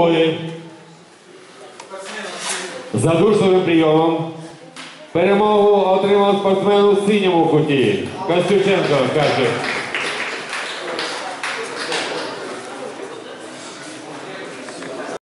головою, задушливим прийомом. Перемогу отримав спортсмен у синьому куті Костюченко, каже.